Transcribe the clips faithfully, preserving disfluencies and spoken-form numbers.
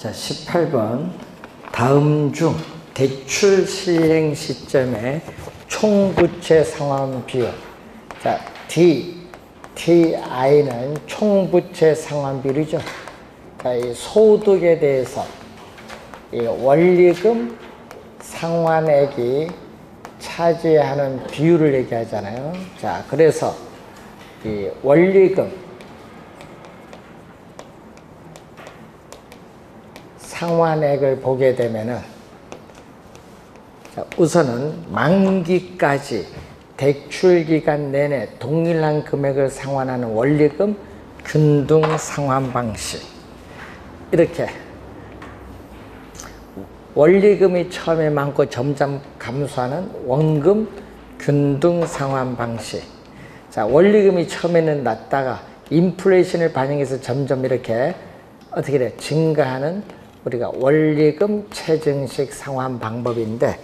자, 십팔 번. 다음 중 대출 시행 시점의 총부채 상환 비율. 자, D, 티아이는 총부채 상환 비율이죠. 자, 이 소득에 대해서 이 원리금 상환액이 차지하는 비율을 얘기하잖아요. 자, 그래서 이 원리금 상환액을 보게 되면은, 자, 우선은 만기까지 대출 기간 내내 동일한 금액을 상환하는 원리금 균등 상환 방식. 이렇게 원리금이 처음에 많고 점점 감소하는 원금 균등 상환 방식. 자, 원리금이 처음에는 낮다가 인플레이션을 반영해서 점점 이렇게 어떻게 돼? 증가하는 우리가 원리금 체증식 상환 방법인데,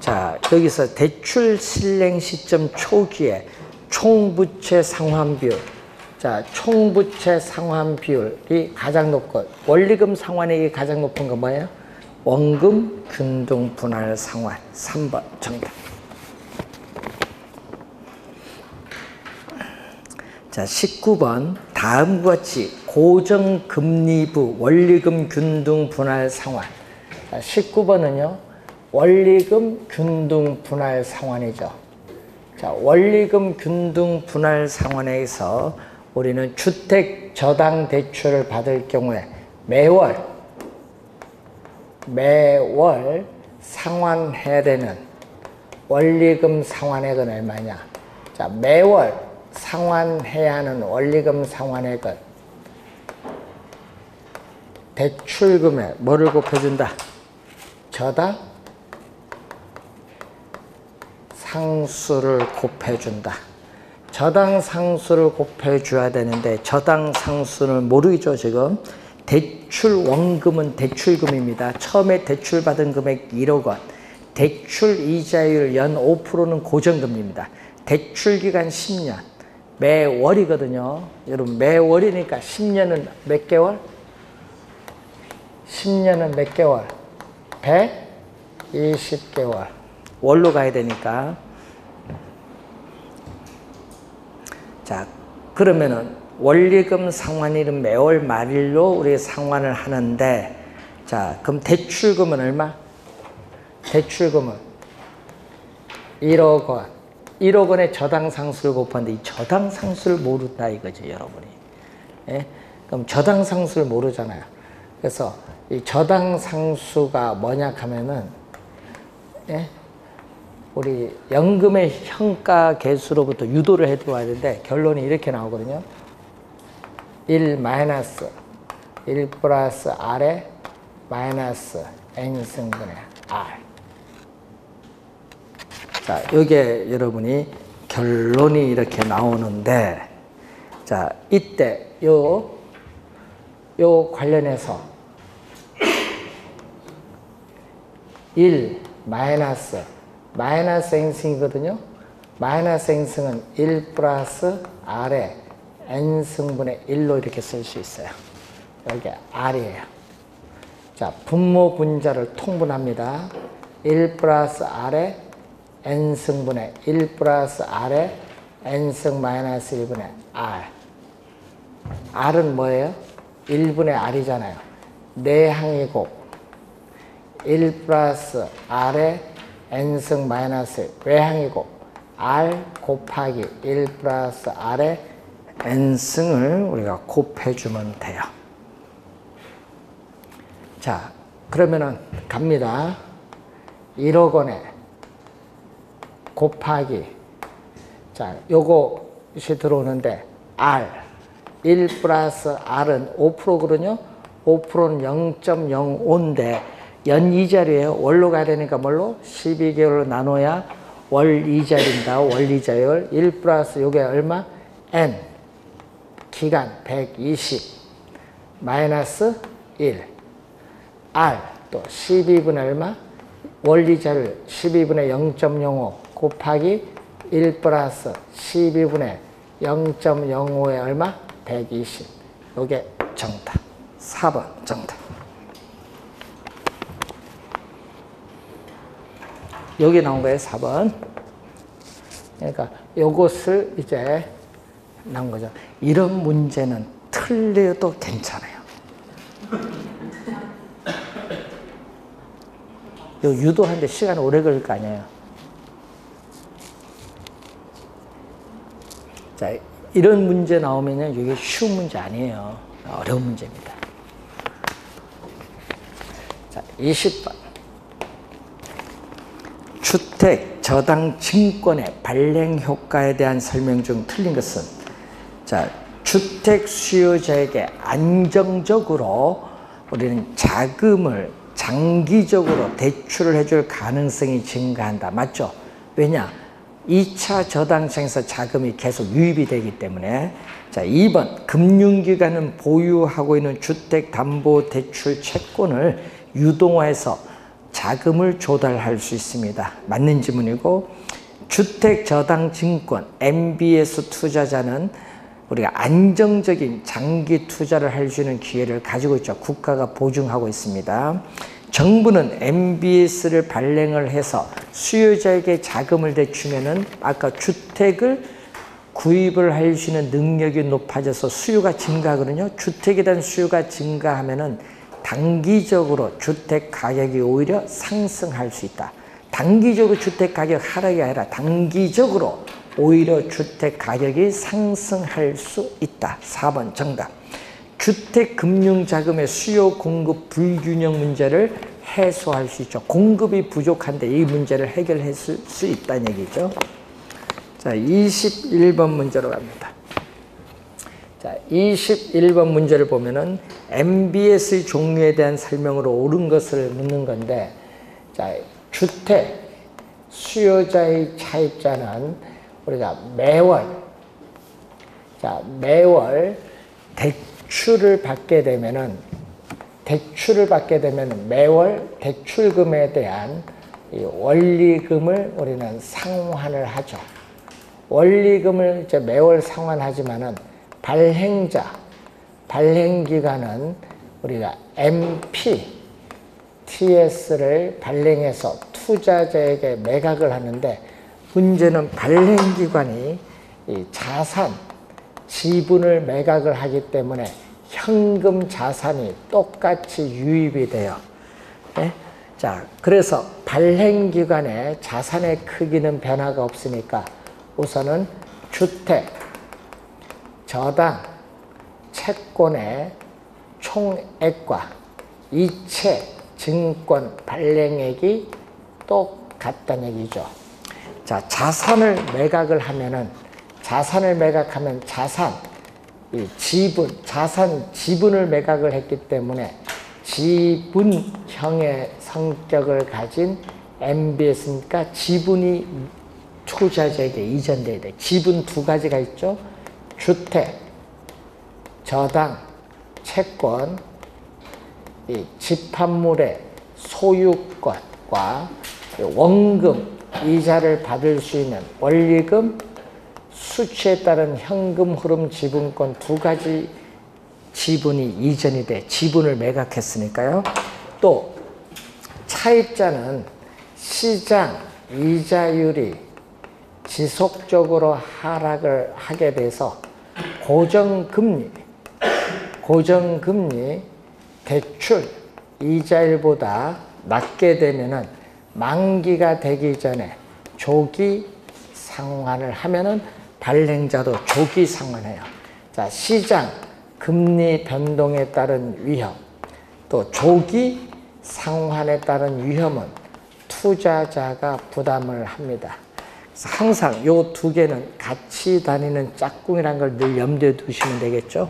자, 여기서 대출 실행 시점 초기에 총부채 상환 비율. 자, 총부채 상환 비율이 가장 높고, 원리금 상환액이 가장 높은 건 뭐예요? 원금 균등 분할 상환. 삼 번 정답. 자, 십구 번. 다음과 같이 고정금리부 원리금 균등 분할 상환. 자, 십구 번은요 원리금 균등 분할 상환이죠. 자, 원리금 균등 분할 상환에서 우리는 주택 저당 대출을 받을 경우에 매월 매월 상환해야 되는 원리금 상환액은 얼마냐? 자, 매월 상환해야 하는 원리금 상환액은 대출금에 뭐를 곱해준다? 저당 상수를 곱해준다. 저당 상수를 곱해줘야 되는데, 저당 상수는 모르죠, 지금. 대출 원금은 대출금입니다. 처음에 대출받은 금액 일억 원. 대출 이자율 연 오 퍼센트는 고정금리입니다. 대출 기간 십 년. 매월이거든요. 여러분, 매월이니까 십 년은 몇 개월? 십 년은 몇 개월? 백이십 개월. 월로 가야 되니까. 자, 그러면은 원리금 상환일은 매월 말일로 우리 상환을 하는데, 자, 그럼 대출금은 얼마? 대출금은 일억 원. 일억 원의 저당 상수를 곱하는데, 이 저당 상수를 모른다 이거죠, 여러분이. 예? 그럼 저당 상수를 모르잖아요. 그래서 이 저당 상수가 뭐냐 하면은, 예? 우리 연금의 현가 계수로부터 유도를 해 들어와야 되는데, 결론이 이렇게 나오거든요. 일 마이너스 일 플러스 R에 마이너스 N승분의 R. 자, 요게 여러분이 결론이 이렇게 나오는데, 자, 이때 요, 요 관련해서 일 마이너스 마이너스 N승이거든요. 마이너스 N승은 일 플러스 R에 N승분의 일로 이렇게 쓸 수 있어요. 여기 R이에요. 자, 분모 분자를 통분합니다. 일 플러스 R에 N승분의 일 플러스 R에 N승 마이너스 일분의 R. R은 뭐예요? 일분의 R이잖아요. 내항의 곱. 일 플러스 R에 N승 마이너스 외항의 곱. R 곱하기 일 플러스 R에 N승을 우리가 곱해주면 돼요. 자, 그러면은 갑니다. 일억 원에 곱하기, 자, 요것이 들어오는데, R. 일 플러스 R은 오 퍼센트거든요. 오 퍼센트는 영 점 영오인데, 연 이 자리에요. 월로 가야 되니까 뭘로? 십이 개월로 나눠야 월 이 자리입니다. 월 이 자율. 일 플러스 요게 얼마? N. 기간 백이십 마이너스 일. R 또 십이분의 얼마? 원리자를 십이분의 영 점 영오 곱하기 일 플러스 십이분의 영 점 영오에 얼마? 백이십. 요게 정답. 사 번 정답. 여기 나온 거예요, 사 번. 그러니까 요것을 이제 나온 거죠. 이런 문제는 틀려도 괜찮아요. 요 유도하는데 시간이 오래 걸릴 거 아니에요. 자, 이런 문제 나오면요, 이게 쉬운 문제 아니에요. 어려운 문제입니다. 자, 이십 번. 주택, 저당, 증권의 발행 효과에 대한 설명 중 틀린 것은, 자, 주택 수요자에게 안정적으로 우리는 자금을 장기적으로 대출을 해줄 가능성이 증가한다. 맞죠? 왜냐? 이 차 저당증에서 자금이 계속 유입이 되기 때문에. 자, 이 번. 금융기관은 보유하고 있는 주택담보대출 채권을 유동화해서 자금을 조달할 수 있습니다. 맞는 지문이고, 주택저당증권 엠비에스 투자자는 우리가 안정적인 장기 투자를 할 수 있는 기회를 가지고 있죠. 국가가 보증하고 있습니다. 정부는 엠비에스를 발행을 해서 수요자에게 자금을 대주면은 아까 주택을 구입을 할 수 있는 능력이 높아져서 수요가 증가하거든요. 주택에 대한 수요가 증가하면은 단기적으로 주택 가격이 오히려 상승할 수 있다. 단기적으로 주택 가격 하락이 아니라 단기적으로 오히려 주택 가격이 상승할 수 있다. 사 번 정답. 주택 금융 자금의 수요 공급 불균형 문제를 해소할 수 있죠. 공급이 부족한데 이 문제를 해결할 수 있다는 얘기죠. 자, 이십일 번 문제로 갑니다. 자, 이십일 번 문제를 보면은 엠비에스 종류에 대한 설명으로 옳은 것을 묻는 건데, 자, 주택 수요자의 차입자는 우리가 매월, 자, 매월 대출을 받게 되면은, 대출을 받게 되면 매월 대출금에 대한 이 원리금을 우리는 상환을 하죠. 원리금을 이제 매월 상환하지만은 발행자, 발행기간은 우리가 엠피, 티에스를 발행해서 투자자에게 매각을 하는데, 문제는 발행기관이 이 자산, 지분을 매각을 하기 때문에 현금 자산이 똑같이 유입이 돼요. 네? 자, 그래서 발행기관의 자산의 크기는 변화가 없으니까 우선은 주택, 저당, 채권의 총액과 이체, 증권, 발행액이 똑같다는 얘기죠. 자, 자산을 매각을 하면은, 자산을 매각하면 자산, 이 지분, 자산 지분을 매각을 했기 때문에 지분형의 성격을 가진 엠비에스니까 지분이 투자자에게 이전돼야 돼. 지분 두 가지가 있죠. 주택, 저당, 채권, 이 집합물의 소유권과 원금, 이자를 받을 수 있는 원리금, 수취에 따른 현금 흐름 지분권 두 가지 지분이 이전이 돼. 지분을 매각했으니까요. 또 차입자는 시장 이자율이 지속적으로 하락을 하게 돼서 고정금리, 고정금리 대출 이자율보다 낮게 되면은 만기가 되기 전에 조기 상환을 하면은 발행자도 조기 상환해요. 자, 시장 금리 변동에 따른 위험, 또 조기 상환에 따른 위험은 투자자가 부담을 합니다. 그래서 항상 요 두 개는 같이 다니는 짝꿍이라는 걸 늘 염두에 두시면 되겠죠.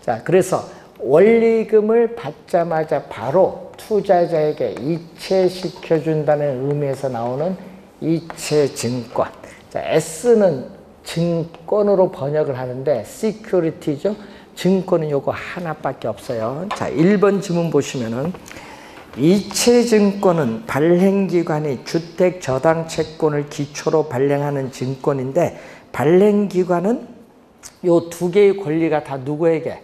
자, 그래서 원리금을 받자마자 바로 투자자에게 이체시켜준다는 의미에서 나오는 이체증권. 자, S는 증권으로 번역을 하는데 시큐리티죠. 증권은 요거 하나밖에 없어요. 자, 일 번 지문 보시면은 이체증권은 발행기관이 주택 저당 채권을 기초로 발행하는 증권인데, 발행기관은 요 두 개의 권리가 다 누구에게?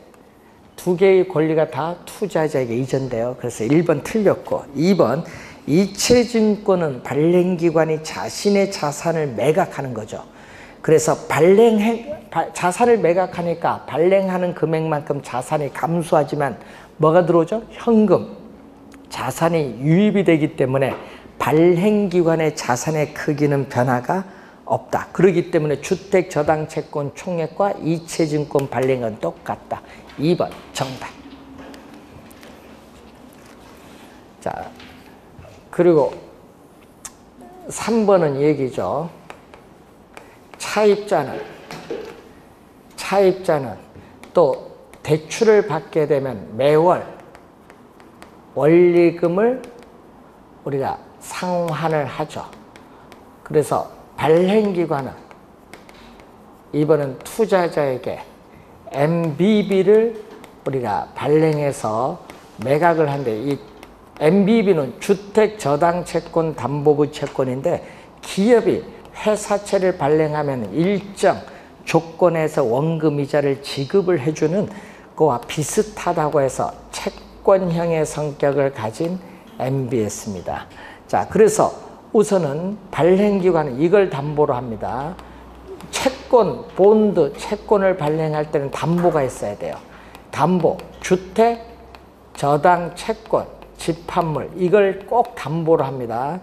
두 개의 권리가 다 투자자에게 이전돼요. 그래서 일 번 틀렸고, 이 번 이체증권은 발행기관이 자신의 자산을 매각하는 거죠. 그래서 발행 자산을 매각하니까 발행하는 금액만큼 자산이 감소하지만 뭐가 들어오죠? 현금, 자산이 유입이 되기 때문에 발행기관의 자산의 크기는 변화가 없다. 그렇기 때문에 주택, 저당, 채권, 총액과 이체증권 발행은 똑같다. 이 번 정답. 자, 그리고 삼 번은 얘기죠. 차입자는 차입자는 또 대출을 받게 되면 매월 원리금을 우리가 상환을 하죠. 그래서 발행기관은 이번은 투자자에게 엠비비를 우리가 발행해서 매각을 한데, 이 엠비비는 주택, 저당, 채권, 담보부 채권인데 기업이 회사채를 발행하면 일정 조건에서 원금이자를 지급을 해주는 그와 비슷하다고 해서 채권형의 성격을 가진 엠비에스입니다. 자, 그래서 우선은 발행기관은 이걸 담보로 합니다. 채권, 본드, 채권을 발행할 때는 담보가 있어야 돼요. 담보, 주택, 저당, 채권, 집합물, 이걸 꼭 담보로 합니다.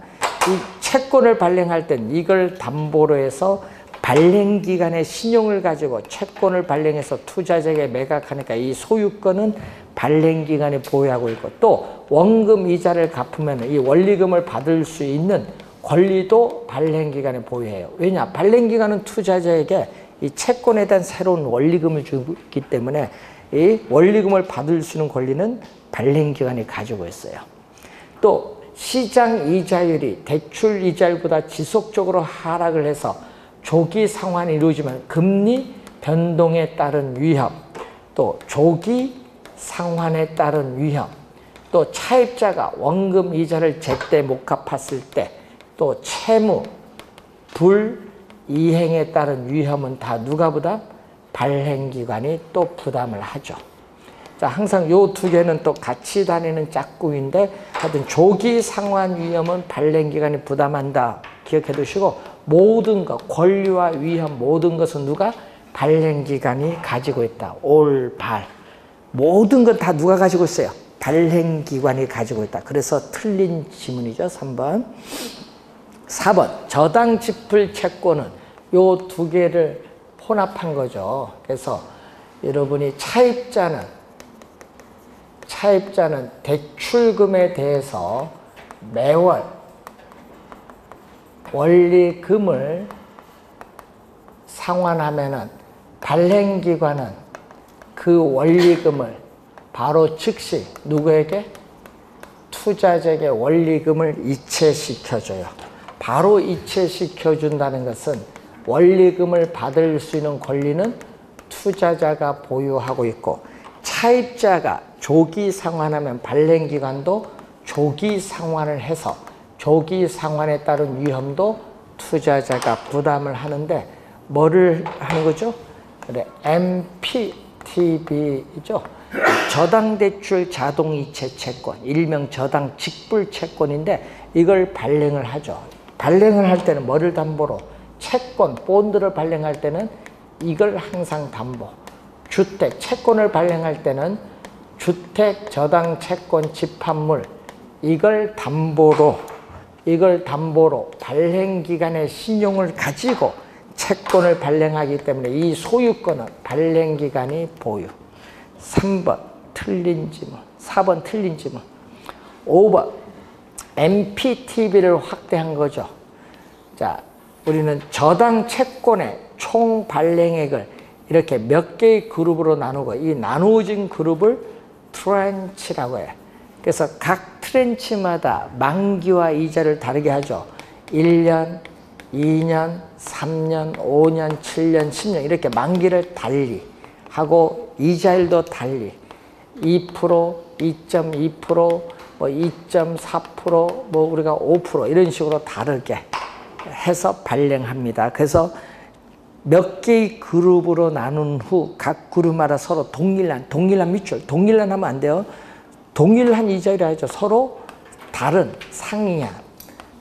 이 채권을 발행할 땐 이걸 담보로 해서 발행기관의 신용을 가지고 채권을 발행해서 투자자에게 매각하니까 이 소유권은 발행기관이 보유하고 있고, 또 원금 이자를 갚으면 이 원리금을 받을 수 있는 권리도 발행기관이 보유해요. 왜냐? 발행기관은 투자자에게 이 채권에 대한 새로운 원리금을 주기 때문에 이 원리금을 받을 수 있는 권리는 발행기관이 가지고 있어요. 또 시장 이자율이 대출 이자율보다 지속적으로 하락을 해서 조기 상환이 이루어지면 금리 변동에 따른 위험, 또 조기 상환에 따른 위험, 또 차입자가 원금 이자를 제때 못 갚았을 때, 또 채무, 불이행에 따른 위험은 다 누가 부담? 발행기관이 또 부담을 하죠. 자, 항상 요 두 개는 또 같이 다니는 짝꿍인데, 하여튼 조기 상환 위험은 발행기관이 부담한다. 기억해 두시고, 모든 것, 권리와 위험 모든 것은 누가? 발행기관이 가지고 있다. 올발. 모든 것 다 누가 가지고 있어요? 발행기관이 가지고 있다. 그래서 틀린 지문이죠. 삼 번. 사 번. 저당 지불 채권은 요 두 개를 혼합한 거죠. 그래서 여러분이 차입자는 차입자는 대출금에 대해서 매월 원리금을 상환하면은 발행기관은 그 원리금을 바로 즉시 누구에게? 투자자에게 원리금을 이체시켜줘요. 바로 이체시켜준다는 것은 원리금을 받을 수 있는 권리는 투자자가 보유하고 있고, 차입자가 조기 상환하면 발행기관도 조기 상환을 해서 조기 상환에 따른 위험도 투자자가 부담을 하는데, 뭐를 하는 거죠? 그래, 엠피티비죠. 저당대출 자동이체채권, 일명 저당 직불채권인데 이걸 발행을 하죠. 발행을 할 때는 뭐를 담보로? 채권, 본드를 발행할 때는 이걸 항상 담보. 주택, 채권을 발행할 때는 주택, 저당, 채권, 집합물, 이걸 담보로 이걸 담보로 발행기관의 신용을 가지고 채권을 발행하기 때문에 이 소유권은 발행기관이 보유. 삼 번 틀린 지문, 사 번 틀린 지문. 오 번 엠피티비를 확대한 거죠. 자, 우리는 저당 채권의 총 발행액을 이렇게 몇 개의 그룹으로 나누고, 이 나누어진 그룹을 트렌치라고 해요. 그래서 각 트렌치마다 만기와 이자를 다르게 하죠. 일 년, 이 년, 삼 년, 오 년, 칠 년, 십 년 이렇게 만기를 달리 하고 이자율도 달리 이 퍼센트, 이 점 이 퍼센트, 뭐 이 점 사 퍼센트, 뭐 우리가 오 퍼센트 이런 식으로 다르게 해서 발행합니다. 그래서 몇 개의 그룹으로 나눈 후 각 그룹마다 서로 동일한, 동일한 밑줄, 동일한 하면 안 돼요. 동일한 이자율이 아니죠. 서로 다른 상이한,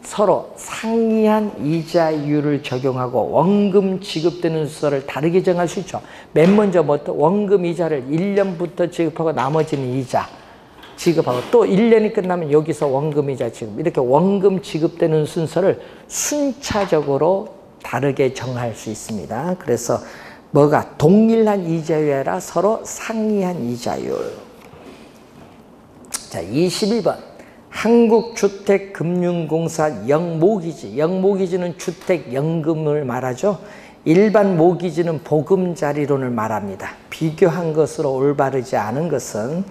서로 상이한 이자율을 적용하고 원금 지급되는 순서를 다르게 정할 수 있죠. 맨 먼저 뭐부터 원금 이자를 일 년부터 지급하고 나머지는 이자 지급하고, 또 일 년이 끝나면 여기서 원금 이자 지급, 이렇게 원금 지급되는 순서를 순차적으로 다르게 정할 수 있습니다. 그래서 뭐가 동일한 이자율이 아니라 서로 상이한 이자율. 자, 이십일 번. 한국주택금융공사 영모기지. 영모기지는 주택연금을 말하죠. 일반 모기지는 보금자리론을 말합니다. 비교한 것으로 올바르지 않은 것은,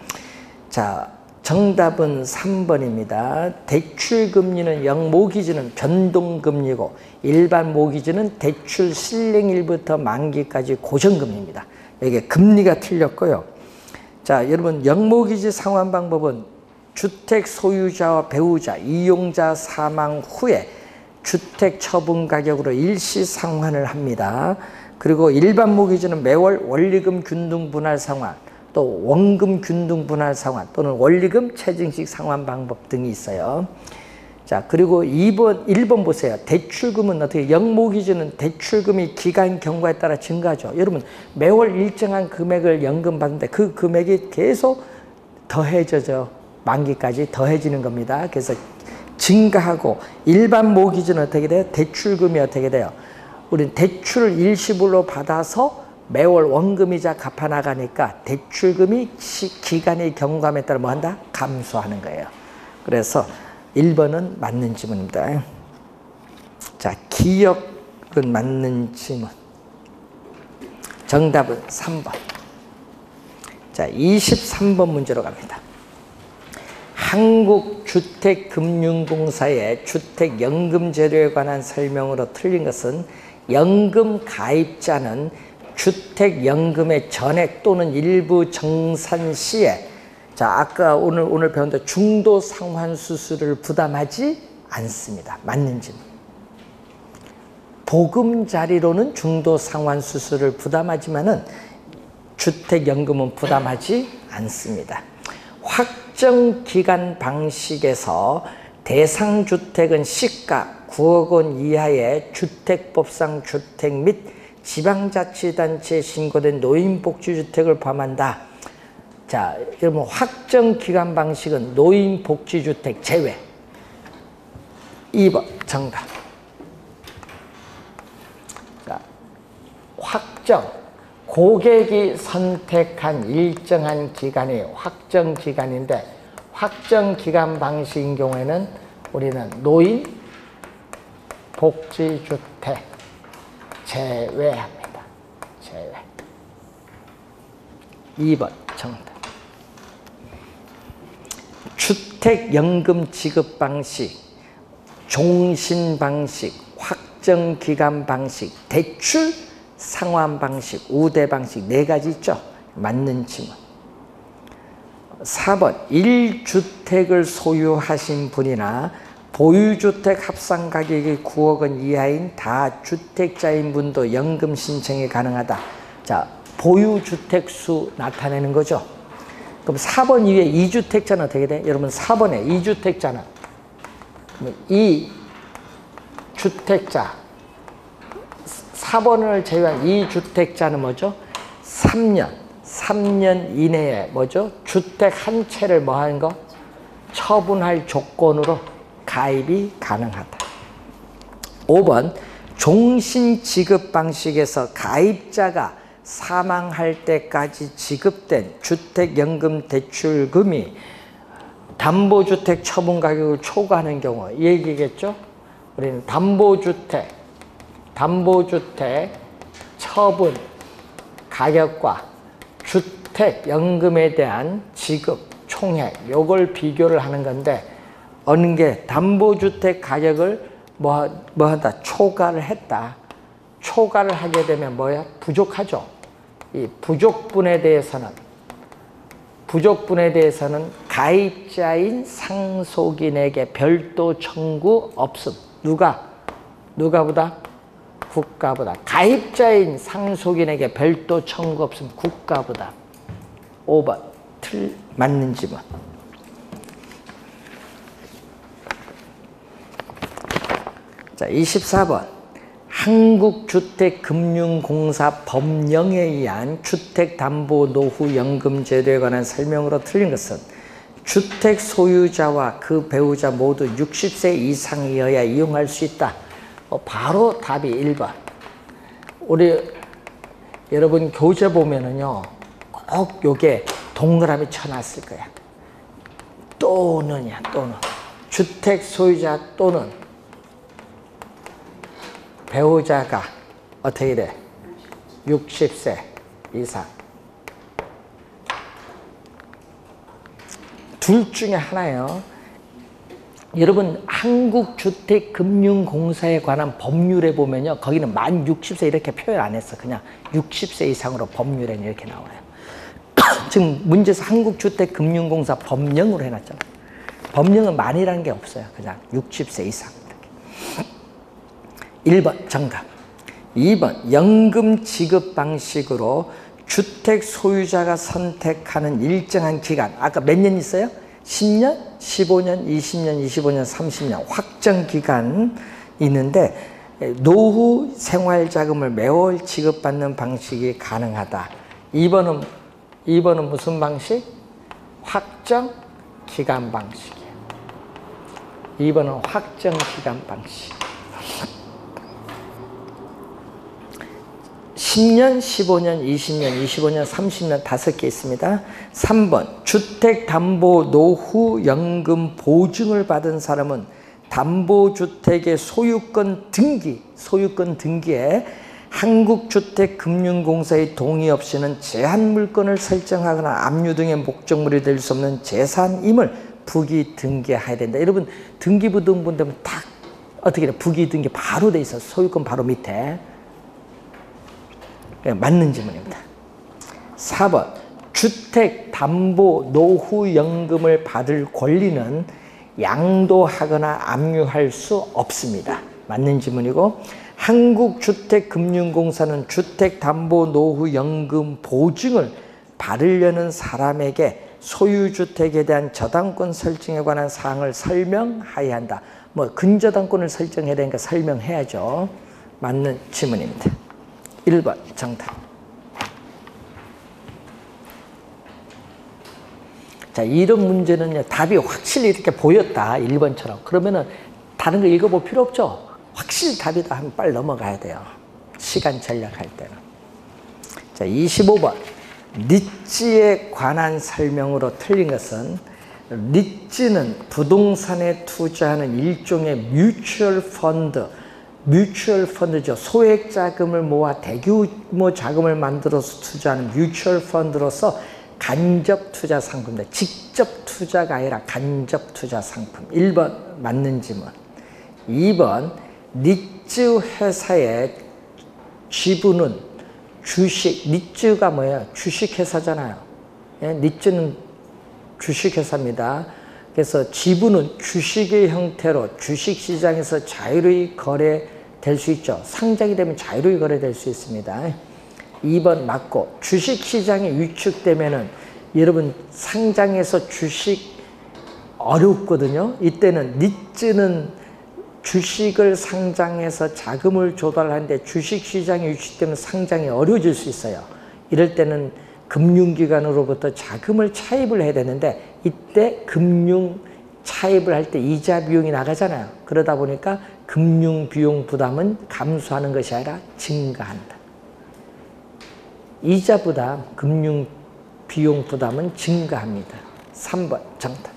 자, 정답은 삼 번입니다. 대출금리는 영모기지는 변동금리고 일반 모기지는 대출 실행일부터 만기까지 고정금리입니다. 여기 금리가 틀렸고요. 자, 여러분, 영모기지 상환 방법은 주택 소유자와 배우자, 이용자 사망 후에 주택 처분 가격으로 일시 상환을 합니다. 그리고 일반 모기지는 매월 원리금 균등 분할 상환, 또 원금 균등 분할 상환 또는 원리금 체증식 상환 방법 등이 있어요. 자, 그리고 이 번, 일 번 보세요. 대출금은 어떻게, 영모기지는 대출금이 기간 경과에 따라 증가하죠. 여러분, 매월 일정한 금액을 연금 받는데 그 금액이 계속 더해져져 만기까지 더해지는 겁니다. 그래서 증가하고, 일반 모기지는 어떻게 돼요? 대출금이 어떻게 돼요? 우린 대출을 일시불로 받아서 매월 원금이자 갚아나가니까 대출금이 기간의 경과에 따라 뭐 한다? 감소하는 거예요. 그래서 일 번은 맞는 지문입니다. 자, 기억은 맞는 지문. 정답은 삼 번. 자, 이십삼 번 문제로 갑니다. 한국주택금융공사의 주택연금제도에 관한 설명으로 틀린 것은, 연금 가입자는 주택연금의 전액 또는 일부 정산 시에, 자, 아까 오늘 오늘 배운 대로 중도 상환 수수료를 부담하지 않습니다. 맞는지. 보금자리로는 중도 상환 수수료를 부담하지만은 주택연금은 부담하지 않습니다. 확정 기간 방식에서 대상 주택은 시가 구억 원 이하의 주택법상 주택 및 지방자치단체에 신고된 노인복지주택을 포함한다. 자, 여러분, 확정기간 방식은 노인복지주택 제외. 이 번 정답. 자, 확정, 고객이 선택한 일정한 기간이 확정기간인데, 확정기간 방식인 경우에는 우리는 노인복지주택 제외합니다. 제외. 이 번 정답. 주택연금 지급 방식, 종신 방식, 확정기간 방식, 대출 상환 방식, 우대 방식 네 가지 있죠. 맞는 지문. 사 번. 일 주택을 소유하신 분이나 보유주택 합산 가격이 구억 원 이하인 다주택자인 분도 연금 신청이 가능하다. 자, 보유주택 수 나타내는 거죠. 그럼 사 번 이외에 이 주택자는 어떻게 돼? 여러분, 사 번에 이 주택자는 이 주택자, 사 번을 제외한 이 주택자는 뭐죠? 삼 년, 삼 년 이내에 뭐죠? 주택 한 채를 뭐 하는 거? 처분할 조건으로 가입이 가능하다. 오 번. 종신지급 방식에서 가입자가 사망할 때까지 지급된 주택연금대출금이 담보주택 처분가격을 초과하는 경우, 이 얘기겠죠? 우리는 담보주택, 담보주택 처분 가격과 주택연금에 대한 지급 총액, 요걸 비교를 하는 건데, 어느 게 담보주택 가격을 뭐, 뭐 한다? 초과를 했다. 초과를 하게 되면 뭐야? 부족하죠. 이 부족분에 대해서는, 부족분에 대해서는 가입자인 상속인에게 별도 청구 없음. 누가? 누가보다? 국가보다. 가입자인 상속인에게 별도 청구 없음. 국가보다. 오 번. 틀, 맞는 지문. 자, 이십사 번. 한국주택금융공사 법령에 의한 주택담보노후연금제도에 관한 설명으로 틀린 것은 주택 소유자와 그 배우자 모두 육십 세 이상이어야 이용할 수 있다. 어, 바로 답이 일 번. 우리 여러분 교재 보면은요, 꼭 요게 동그라미 쳐놨을 거야. 또는이야, 또는. 주택 소유자 또는 배우자가 어떻게 돼? 육십 세 이상. 둘 중에 하나예요. 여러분 한국주택금융공사에 관한 법률에 보면요, 거기는 만 육십 세 이렇게 표현 안 했어. 그냥 육십 세 이상으로 법률에는 이렇게 나와요. 지금 문제에서 한국주택금융공사 법령으로 해놨잖아요. 법령은 만이라는 게 없어요. 그냥 육십 세 이상. 이렇게. 일 번 정답. 이 번 연금 지급 방식으로 주택 소유자가 선택하는 일정한 기간, 아까 몇 년 있어요? 십 년, 십오 년, 이십 년, 이십오 년, 삼십 년 확정 기간 있는데 노후 생활자금을 매월 지급받는 방식이 가능하다. 이 번은 이 번은 무슨 방식? 확정 기간 방식이에요. 이 번은 확정 기간 방식. 십 년, 십오 년, 이십 년, 이십오 년, 삼십 년 다섯 개 있습니다. 삼 번 주택담보노후연금 보증을 받은 사람은 담보주택의 소유권 등기, 소유권 등기에 한국주택금융공사의 동의 없이는 제한물건을 설정하거나 압류 등의 목적물이 될 수 없는 재산임을 부기 등기해야 된다. 여러분 등기부 등본 되면 딱 어떻게 돼? 부기 등기 바로 돼 있어. 소유권 바로 밑에. 네, 맞는 질문입니다. 사 번 주택담보노후연금을 받을 권리는 양도하거나 압류할 수 없습니다. 맞는 질문이고, 한국주택금융공사는 주택담보노후연금 보증을 받으려는 사람에게 소유주택에 대한 저당권 설정에 관한 사항을 설명해야 한다. 뭐 근저당권을 설정해야 되니까 설명해야죠. 맞는 질문입니다. 일 번 정답. 자, 이런 문제는요, 답이 확실히 이렇게 보였다, 일 번처럼. 그러면은 다른 거 읽어볼 필요 없죠. 확실히 답이다 하면 빨리 넘어가야 돼요. 시간 절약할 때는. 자, 이십오 번. 릿지에 관한 설명으로 틀린 것은 릿지는 부동산에 투자하는 일종의 뮤추얼 펀드, 뮤추얼 펀드죠. 소액 자금을 모아 대규모 자금을 만들어서 투자하는 뮤추얼 펀드로서 간접 투자 상품인데, 직접 투자가 아니라 간접 투자 상품. 일 번 맞는 질문. 이 번 릿즈 회사의 지분은 주식, 릿즈가 뭐예요? 주식회사잖아요. 릿즈는 주식회사입니다. 그래서 지분은 주식의 형태로 주식시장에서 자유로이 거래될 수 있죠. 상장이 되면 자유로이 거래될 수 있습니다. 이 번 맞고, 주식시장이 위축되면은 여러분 상장에서 주식 어렵거든요. 이때는 릿즈는 주식을 상장해서 자금을 조달하는데 주식시장이 위축되면 상장이 어려워질 수 있어요. 이럴 때는 금융기관으로부터 자금을 차입을 해야 되는데, 이때 금융 차입을 할 때 이자 비용이 나가잖아요. 그러다 보니까 금융 비용 부담은 감소하는 것이 아니라 증가한다. 이자 부담, 금융 비용 부담은 증가합니다. 삼 번 정답.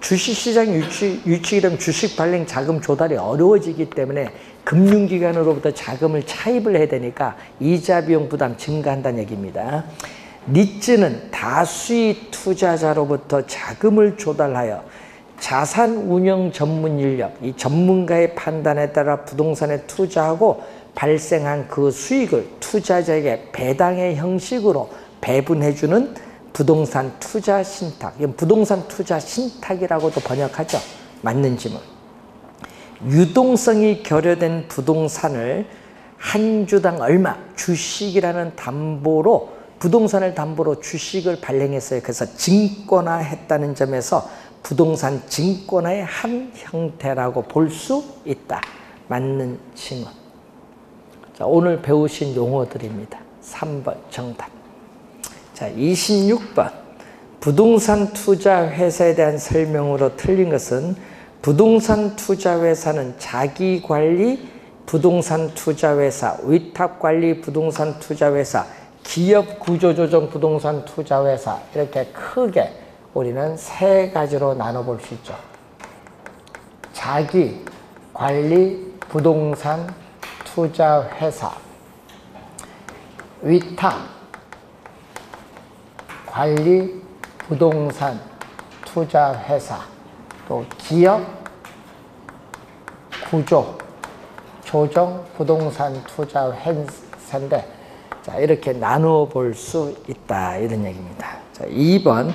주식시장이 유축, 유축이 되면 주식 발행 자금 조달이 어려워지기 때문에 금융기관으로부터 자금을 차입을 해야 되니까 이자 비용 부담 증가한다는 얘기입니다. 릿지는 다수의 투자자로부터 자금을 조달하여 자산 운영 전문 인력, 이 전문가의 판단에 따라 부동산에 투자하고 발생한 그 수익을 투자자에게 배당의 형식으로 배분해주는 부동산 투자 신탁. 부동산 투자 신탁이라고도 번역하죠. 맞는 질문. 유동성이 결여된 부동산을 한 주당 얼마, 주식이라는 담보로, 부동산을 담보로 주식을 발행했어요. 그래서 증권화했다는 점에서 부동산 증권화의 한 형태라고 볼 수 있다. 맞는 칭호. 자, 오늘 배우신 용어들입니다. 삼 번 정답. 자, 이십육 번. 부동산 투자 회사에 대한 설명으로 틀린 것은 부동산 투자 회사는 자기 관리 부동산 투자 회사, 위탁 관리 부동산 투자 회사, 기업 구조 조정 부동산 투자 회사, 이렇게 크게 우리는 세 가지로 나눠볼 수 있죠. 자기 관리 부동산 투자 회사, 위탁 관리 부동산 투자 회사, 또 기업 구조 조정 부동산 투자 회사인데, 자, 이렇게 나누어 볼 수 있다, 이런 얘기입니다. 자, 이 번.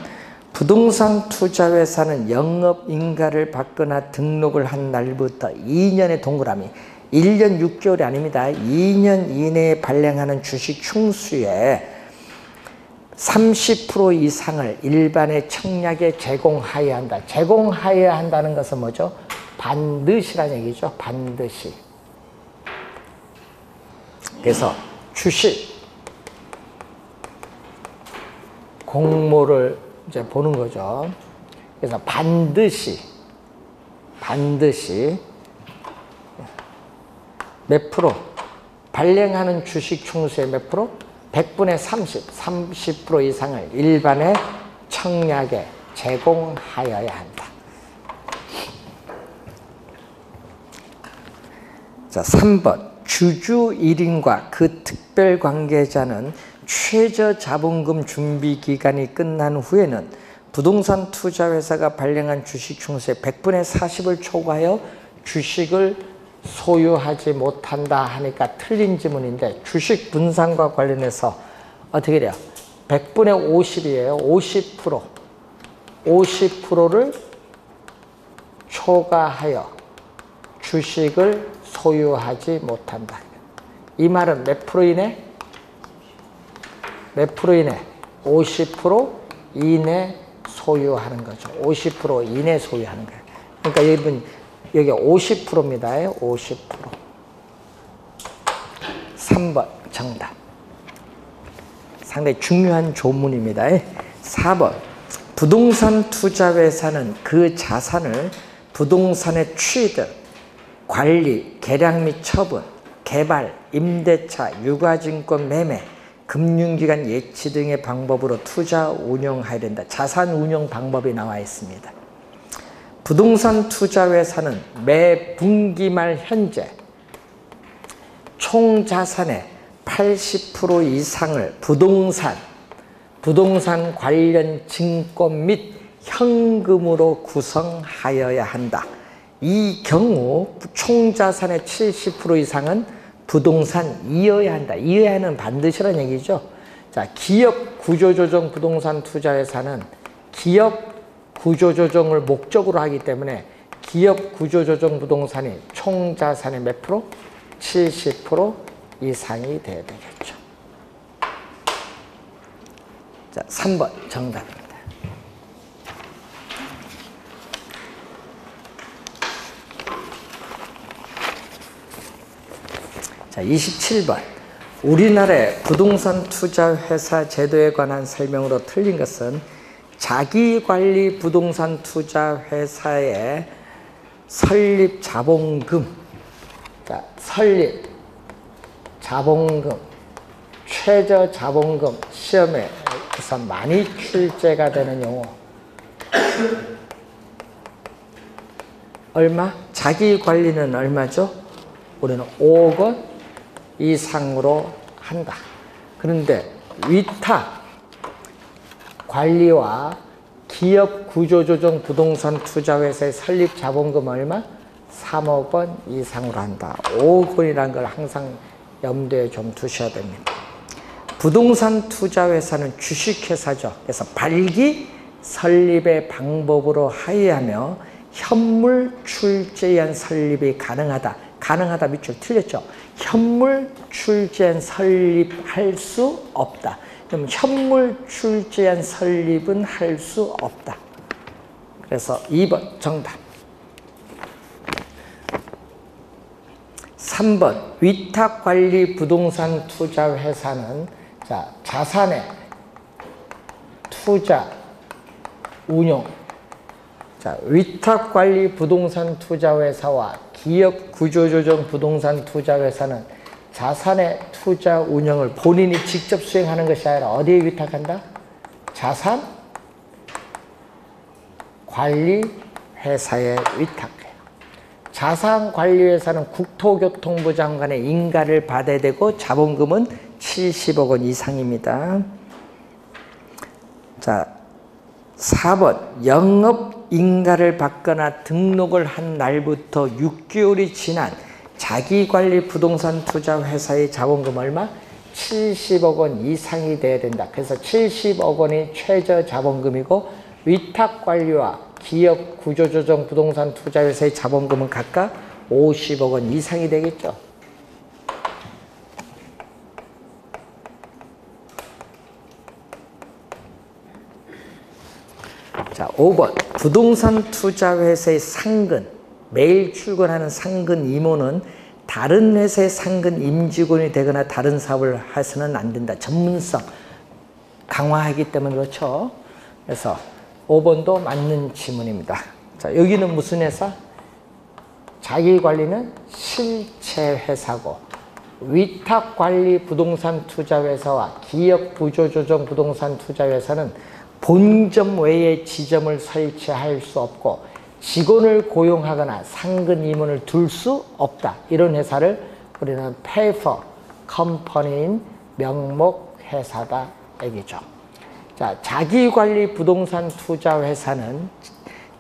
부동산 투자 회사는 영업인가를 받거나 등록을 한 날부터 이 년의 동그라미, 일 년 육 개월이 아닙니다. 이 년 이내에 발행하는 주식 충수의 삼십 퍼센트 이상을 일반의 청약에 제공하여야 한다. 제공하여야 한다는 것은 뭐죠? 반드시란 얘기죠. 반드시. 그래서 주식 공모를 이제 보는 거죠. 그래서 반드시, 반드시 몇 프로? 발행하는 주식 총수의 몇 프로? 백분의 삼십, 삼십 퍼센트 이상을 일반의 청약에 제공하여야 한다. 자, 삼 번. 주주 일 인과 그 특별 관계자는 최저자본금 준비 기간이 끝난 후에는 부동산 투자 회사가 발행한 주식 총수의 백분의 사십을 초과하여 주식을 소유하지 못한다 하니까 틀린 지문인데, 주식 분산과 관련해서 어떻게 돼요? 백분의 오십이에요. 오십 퍼센트. 오십 퍼센트를 초과하여 주식을 소유하지 못한다. 이 말은 몇 프로 이내? 몇 프로 이내? 오십 퍼센트 이내 소유하는 거죠. 오십 퍼센트 이내 소유하는 거예요. 그러니까 여러분, 여기 오십 퍼센트입니다. 오십 퍼센트. 삼 번 정답. 상당히 중요한 조문입니다. 사 번. 부동산 투자 회사는 그 자산을 부동산의 취득, 관리, 계량 및 처분, 개발, 임대차, 유가증권 매매, 금융기관 예치 등의 방법으로 투자 운영해야 된다. 자산 운영 방법이 나와 있습니다. 부동산 투자 회사는 매 분기 말 현재 총 자산의 팔십 퍼센트 이상을 부동산, 부동산 관련 증권 및 현금으로 구성하여야 한다. 이 경우 총자산의 칠십 퍼센트 이상은 부동산이어야 한다. 이어야는 반드시라는 얘기죠. 자, 기업 구조조정 부동산 투자회사는 기업 구조조정을 목적으로 하기 때문에 기업 구조조정 부동산이 총자산의 몇 프로? 칠십 퍼센트 이상이 돼야 되겠죠. 자, 삼 번 정답입니다. 자, 이십칠 번. 우리나라의 부동산 투자 회사 제도에 관한 설명으로 틀린 것은 자기관리 부동산 투자 회사의 설립 자본금, 자, 설립 자본금, 최저 자본금, 시험에 우선 많이 출제가 되는 용어. 얼마? 자기관리는 얼마죠? 우리는 오억 원 이상으로 한다. 그런데 위탁 관리와 기업 구조조정 부동산 투자회사의 설립 자본금 얼마? 삼억 원 이상으로 한다. 오억 원이라는 걸 항상 염두에 좀 두셔야 됩니다. 부동산 투자회사는 주식회사죠. 그래서 발기 설립의 방법으로 하여하며 현물 출제한 설립이 가능하다. 가능하다 밑줄 틀렸죠. 현물 출제한 설립할 수 없다. 그럼 현물 출제한 설립은 할 수 없다. 그래서 이 번 정답. 삼 번 위탁관리 부동산 투자 회사는 자, 자산의 투자 운용, 자, 위탁관리 부동산 투자 회사와 기업 구조조정 부동산 투자 회사는 자산의 투자 운영을 본인이 직접 수행하는 것이 아니라 어디에 위탁한다? 자산 관리 회사에 위탁해요. 자산 관리 회사는 국토교통부 장관의 인가를 받아야 되고 자본금은 칠십억 원 이상입니다. 자, 사 번 영업 인가를 받거나 등록을 한 날부터 육 개월이 지난 자기관리 부동산 투자 회사의 자본금 얼마? 칠십억 원 이상이 돼야 된다. 그래서 칠십억 원이 최저 자본금이고 위탁관리와 기업 구조조정 부동산 투자 회사의 자본금은 각각 오십억 원 이상이 되겠죠. 자, 오 번 부동산 투자 회사의 상근, 매일 출근하는 상근 임원은 다른 회사의 상근 임직원이 되거나 다른 사업을 해서는 안 된다. 전문성 강화하기 때문에 그렇죠. 그래서 오 번도 맞는 지문입니다. 자, 여기는 무슨 회사? 자기관리는 실체 회사고 위탁관리 부동산 투자 회사와 기업 구조조정 부동산 투자 회사는 본점 외에 지점을 설치할 수 없고 직원을 고용하거나 상근 임원을 둘 수 없다. 이런 회사를 우리는 페이퍼 컴퍼니인 명목 회사다 얘기죠. 자, 자기관리 부동산 투자 회사는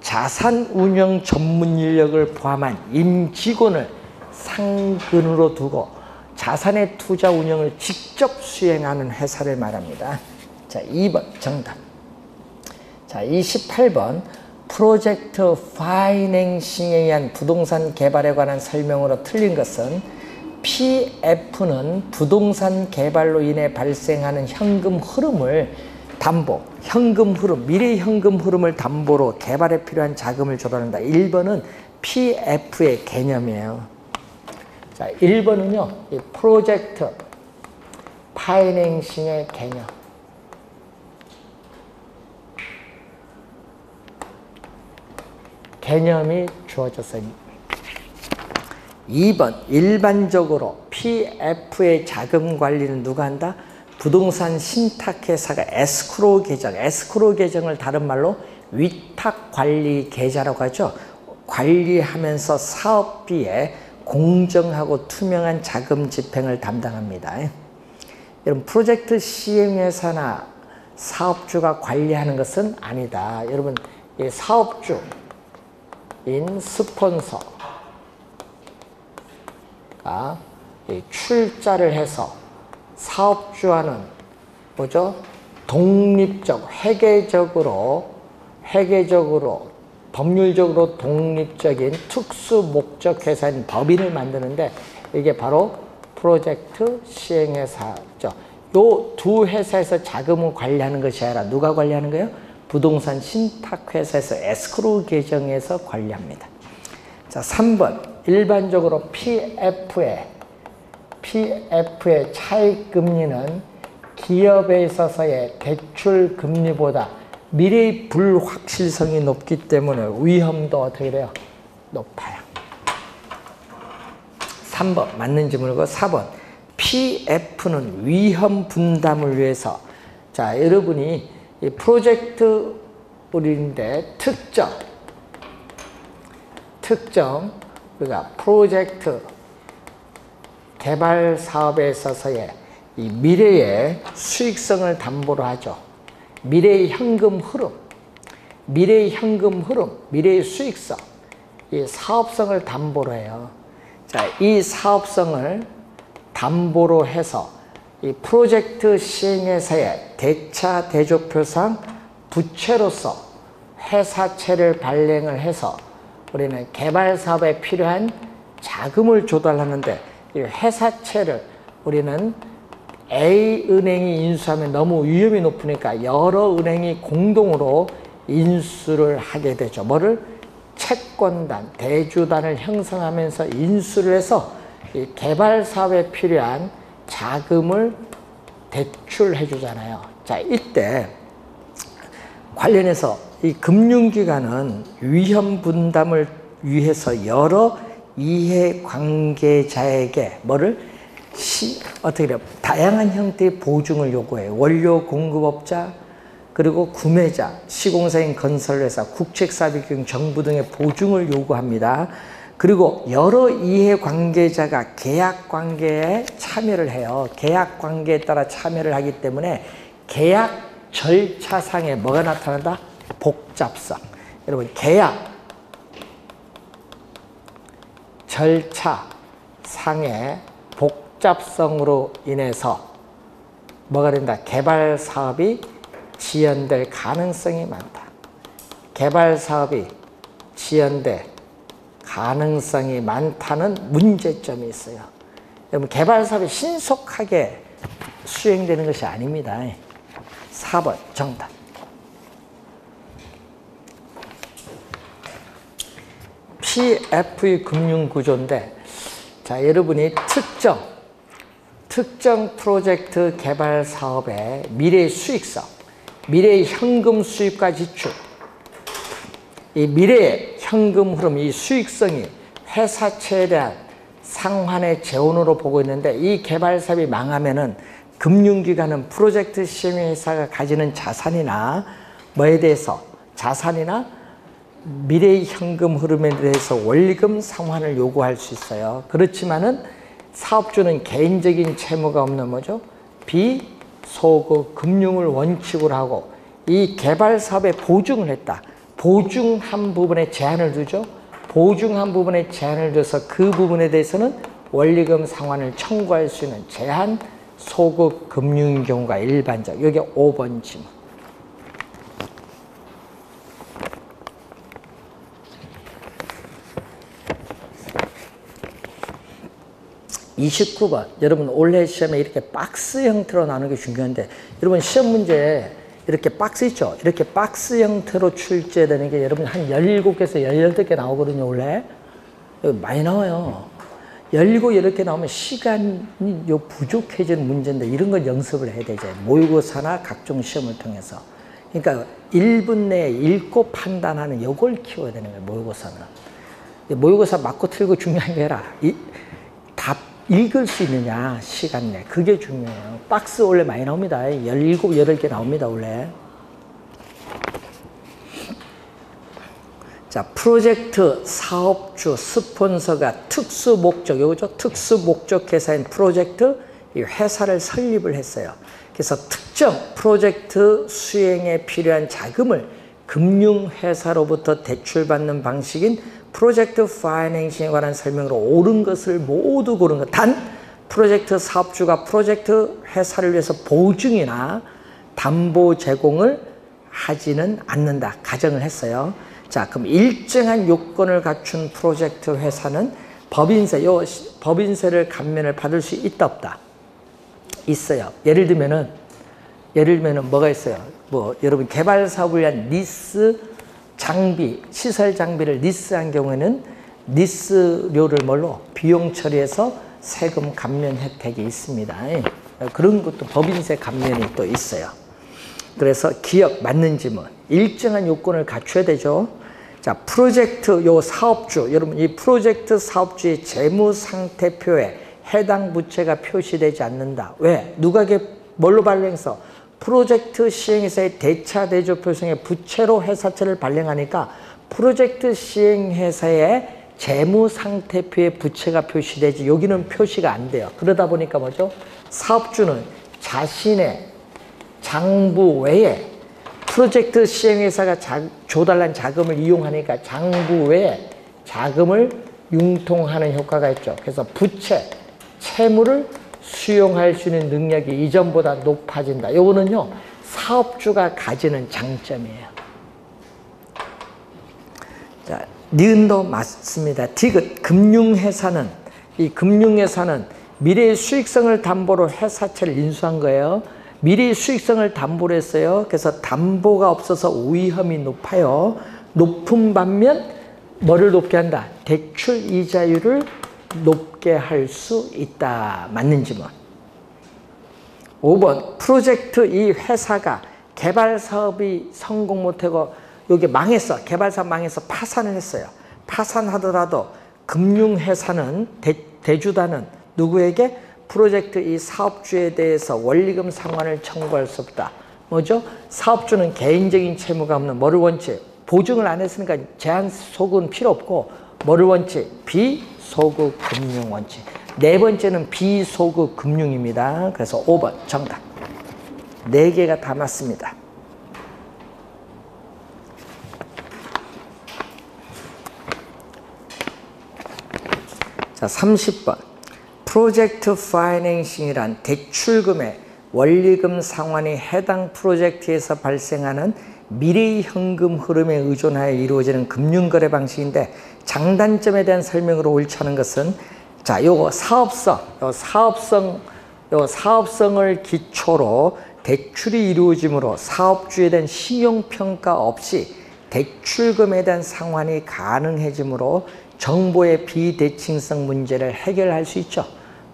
자산 운영 전문 인력을 포함한 임직원을 상근으로 두고 자산의 투자 운영을 직접 수행하는 회사를 말합니다. 자, 이 번 정답. 자, 이십팔 번 프로젝트 파이낸싱에 의한 부동산 개발에 관한 설명으로 틀린 것은 피에프는 부동산 개발로 인해 발생하는 현금 흐름을 담보, 현금 흐름, 미래 현금 흐름을 담보로 개발에 필요한 자금을 조달한다. 일 번은 피에프의 개념이에요. 자, 일 번은요, 이 프로젝트 파이낸싱의 개념. 개념이 주어졌습니다. 이 번 일반적으로 피에프의 자금 관리는 누가 한다? 부동산 신탁회사가 에스크로 계정, 에스크로 계정을 다른 말로 위탁관리 계좌라고 하죠. 관리하면서 사업비에 공정하고 투명한 자금 집행을 담당합니다. 여러분, 프로젝트 시행회사나 사업주가 관리하는 것은 아니다. 여러분, 이 사업주 인 스폰서가 출자를 해서 사업주와는 뭐죠? 독립적, 회계적으로, 회계적으로, 법률적으로 독립적인 특수 목적 회사인 법인을 만드는데 이게 바로 프로젝트 시행회사죠. 요 두 회사에서 자금을 관리하는 것이 아니라 누가 관리하는 거예요? 부동산 신탁회사에서 에스크로 계정에서 관리합니다. 자, 삼 번 일반적으로 피에프의 피에프의 차익금리는 기업에 있어서의 대출금리보다 미래의 불확실성이 높기 때문에 위험도 어떻게 돼요? 높아요. 삼 번 맞는지 모르고 사 번 피에프는 위험 분담을 위해서, 자, 여러분이 이 프로젝트 우리인데 특정, 특정, 우리가 프로젝트 개발 사업에 있어서의 이 미래의 수익성을 담보로 하죠. 미래의 현금 흐름, 미래의 현금 흐름, 미래의 수익성, 이 사업성을 담보로 해요. 자, 이 사업성을 담보로 해서 이 프로젝트 시행회사의 대차 대조표상 부채로서 회사채를 발행을 해서 우리는 개발사업에 필요한 자금을 조달하는데 이 회사채를 우리는 A은행이 인수하면 너무 위험이 높으니까 여러 은행이 공동으로 인수를 하게 되죠. 뭐를? 채권단, 대주단을 형성하면서 인수를 해서 이 개발사업에 필요한 자금을 대출해 주잖아요. 자, 이때 관련해서 이 금융기관은 위험 분담을 위해서 여러 이해관계자에게 뭐를 시, 어떻게 그래요? 다양한 형태의 보증을 요구해요. 원료 공급업자, 그리고 구매자, 시공사인 건설회사, 국책사업기금, 정부 등의 보증을 요구합니다. 그리고 여러 이해관계자가 계약관계에 참여를 해요. 계약관계에 따라 참여를 하기 때문에 계약 절차상에 뭐가 나타난다? 복잡성. 여러분, 계약 절차상의 복잡성으로 인해서 뭐가 된다? 개발사업이 지연될 가능성이 많다. 개발사업이 지연될 가능성이 많다는 문제점이 있어요. 여러분, 개발사업이 신속하게 수행되는 것이 아닙니다. 사 번 정답. 피에프유 금융구조인데, 자, 여러분이 특정 특정 프로젝트 개발 사업의 미래의 수익성, 미래의 현금 수입과 지출, 이 미래의 현금 흐름, 이 수익성이 회사채에 대한 상환의 재원으로 보고 있는데, 이 개발 사업이 망하면은 금융기관은 프로젝트 시행회사가 가지는 자산이나 뭐에 대해서 자산이나 미래의 현금 흐름에 대해서 원리금 상환을 요구할 수 있어요. 그렇지만은 사업주는 개인적인 채무가 없는 뭐죠? 비소급 금융을 원칙으로 하고 이 개발 사업에 보증을 했다. 보증한 부분에 제한을 두죠. 보증한 부분에 제한을 줘서 그 부분에 대해서는 원리금 상환을 청구할 수 있는 제한 소급 금융인 경우가 일반적. 여기 오 번 지문. 이십구 번. 여러분, 올해 시험에 이렇게 박스 형태로 나누는 게 중요한데, 여러분 시험 문제에 이렇게 박스 있죠? 이렇게 박스 형태로 출제되는 게 여러분 한 열일곱에서 열여덟 개 나오거든요, 원래. 많이 나와요. 열고 이렇게 나오면 시간이 부족해지는 문제인데, 이런 걸 연습을 해야 되죠. 모의고사나 각종 시험을 통해서. 그러니까 일 분 내에 읽고 판단하는 요걸 키워야 되는 거예요, 모의고사는. 모의고사 맞고 틀고 중요한 게 아니라 이, 답 읽을 수 있느냐, 시간 내. 그게 중요해요. 박스 원래 많이 나옵니다. 열일곱, 열여덟 개 나옵니다, 원래. 자, 프로젝트 사업주 스폰서가 특수 목적, 요거죠? 특수 목적 회사인 프로젝트 이 회사를 설립을 했어요. 그래서 특정 프로젝트 수행에 필요한 자금을 금융회사로부터 대출받는 방식인 프로젝트 파이낸싱에 관한 설명으로 옳은 것을 모두 고른 것. 단, 프로젝트 사업주가 프로젝트 회사를 위해서 보증이나 담보 제공을 하지는 않는다. 가정을 했어요. 자, 그럼 일정한 요건을 갖춘 프로젝트 회사는 법인세, 요 법인세를 감면을 받을 수 있다 없다? 있어요. 예를 들면은 예를 들면은 뭐가 있어요? 뭐 여러분 개발 사업을 위한 리스 장비, 시설 장비를 리스한 경우에는 리스료를 뭘로? 비용 처리해서 세금 감면 혜택이 있습니다. 그런 것도 법인세 감면이 또 있어요. 그래서 기업 맞는 지문. 일정한 요건을 갖춰야 되죠. 자, 프로젝트 요 사업주, 여러분 이 프로젝트 사업주의 재무 상태표에 해당 부채가 표시되지 않는다. 왜? 누가 게 뭘로 발행해서? 프로젝트 시행회사의 대차 대조 표성에 부채로 회사채를 발행하니까 프로젝트 시행회사의 재무 상태표에 부채가 표시되지 여기는 표시가 안 돼요. 그러다 보니까 뭐죠? 사업주는 자신의 장부 외에 프로젝트 시행회사가 자, 조달한 자금을 이용하니까 장부 외에 자금을 융통하는 효과가 있죠. 그래서 부채, 채무를 수용할 수 있는 능력이 이전보다 높아진다. 요거는요, 사업주가 가지는 장점이에요. 자, 니은도 맞습니다. 디귿. 금융회사는, 이 금융회사는 미래의 수익성을 담보로 회사채를 인수한 거예요. 미리 수익성을 담보로 했어요. 그래서 담보가 없어서 위험이 높아요. 높은 반면 뭐를 높게 한다? 대출 이자율을 높게 할 수 있다. 맞는 질문. 오 번 프로젝트 이 회사가 개발 사업이 성공 못하고 여기 망했어. 개발 사업 망해서 파산을 했어요. 파산하더라도 금융회사는 대, 대주단은 누구에게? 프로젝트 이 사업주에 대해서 원리금 상환을 청구할 수 없다. 뭐죠? 사업주는 개인적인 채무가 없는 뭐를 원치? 보증을 안 했으니까 제한 소급은 필요 없고 뭐를 원치? 비소급 금융 원칙. 네 번째는 비소급 금융입니다. 그래서 오 번 정답. 네 개가 다 맞습니다. 자, 삼십 번. 프로젝트 파이낸싱이란 대출금의 원리금 상환이 해당 프로젝트에서 발생하는 미래의 현금 흐름에 의존하여 이루어지는 금융거래 방식인데 장단점에 대한 설명으로 옳지 않은 것은, 자, 요거 사업성, 요 사업성, 요 사업성을 기초로 대출이 이루어지므로 사업주에 대한 신용평가 없이 대출금에 대한 상환이 가능해지므로 정보의 비대칭성 문제를 해결할 수 있죠.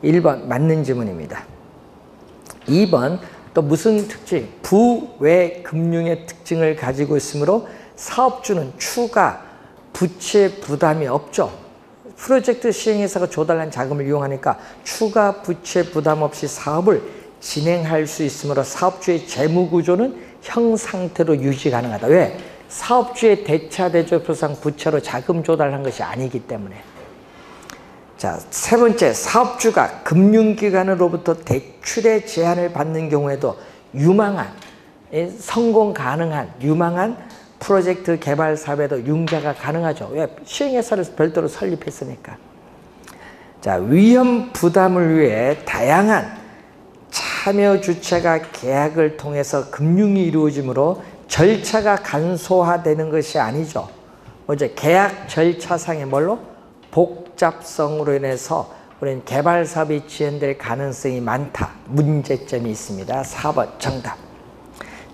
일 번 맞는 지문입니다. 이 번 또 무슨 특징? 부외 금융의 특징을 가지고 있으므로 사업주는 추가 부채 부담이 없죠. 프로젝트 시행회사가 조달한 자금을 이용하니까 추가 부채 부담 없이 사업을 진행할 수 있으므로 사업주의 재무구조는 형 상태로 유지 가능하다. 왜? 사업주의 대차대조표상 부채로 자금 조달한 것이 아니기 때문에. 자, 세 번째, 사업주가 금융기관으로부터 대출의 제한을 받는 경우에도 유망한, 성공 가능한, 유망한 프로젝트 개발 사업에도 융자가 가능하죠. 왜? 시행회사를 별도로 설립했으니까. 자, 위험 부담을 위해 다양한 참여 주체가 계약을 통해서 금융이 이루어지므로 절차가 간소화되는 것이 아니죠. 먼저 계약 절차상의 뭘로? 복잡성으로 인해서 우리는 개발 사업이 지연될 가능성이 많다. 문제점이 있습니다. 사 번 정답.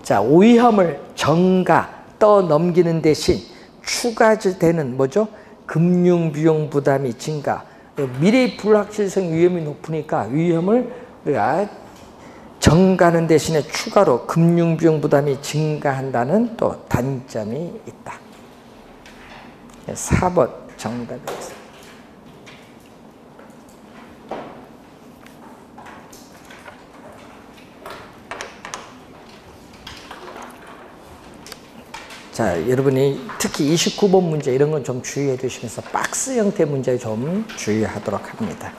자, 위험을 정가, 떠넘기는 대신 추가되는 뭐죠? 금융 비용 부담이 증가. 미래의 불확실성 위험이 높으니까 위험을 우리가 정가는 대신에 추가로 금융비용 부담이 증가한다는 또 단점이 있다. 사 번 정답입니다. 자, 여러분이 특히 이십구 번 문제 이런 건 좀 주의해 주시면서 박스 형태 문제 좀 주의하도록 합니다.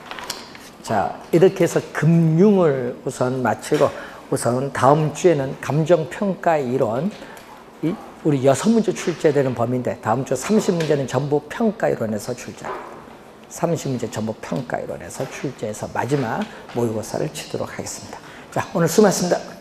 자, 이렇게 해서 금융을 우선 마치고 우선 다음 주에는 감정평가 이론, 우리 여섯 문제 출제되는 범위인데 다음 주 삼십 문제는 전부 평가 이론에서 출제합니다. 삼십 문제 전부 평가 이론에서 출제해서 마지막 모의고사를 치도록 하겠습니다. 자, 오늘 수고하셨습니다.